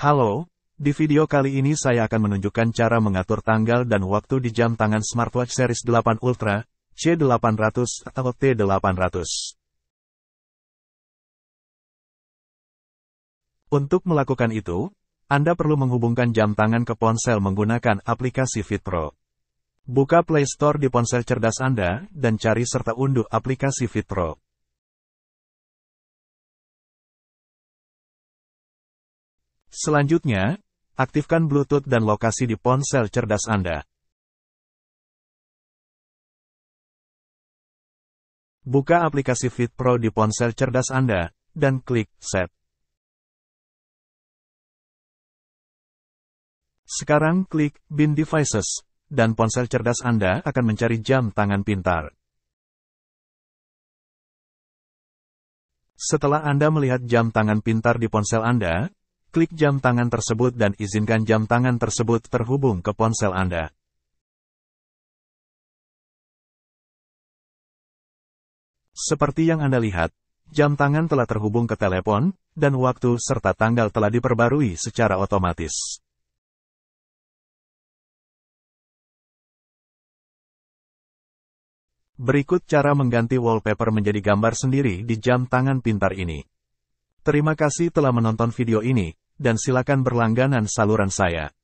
Halo, di video kali ini saya akan menunjukkan cara mengatur tanggal dan waktu di jam tangan smartwatch series 8 Ultra, C800 atau T800. Untuk melakukan itu, Anda perlu menghubungkan jam tangan ke ponsel menggunakan aplikasi FitPro. Buka Play Store di ponsel cerdas Anda dan cari serta unduh aplikasi FitPro. Selanjutnya, aktifkan Bluetooth dan lokasi di ponsel cerdas Anda. Buka aplikasi FitPro di ponsel cerdas Anda, dan klik Set. Sekarang klik Bin Devices, dan ponsel cerdas Anda akan mencari jam tangan pintar. Setelah Anda melihat jam tangan pintar di ponsel Anda, klik jam tangan tersebut dan izinkan jam tangan tersebut terhubung ke ponsel Anda. Seperti yang Anda lihat, jam tangan telah terhubung ke telepon, dan waktu serta tanggal telah diperbarui secara otomatis. Berikut cara mengganti wallpaper menjadi gambar sendiri di jam tangan pintar ini. Terima kasih telah menonton video ini, dan silakan berlangganan saluran saya.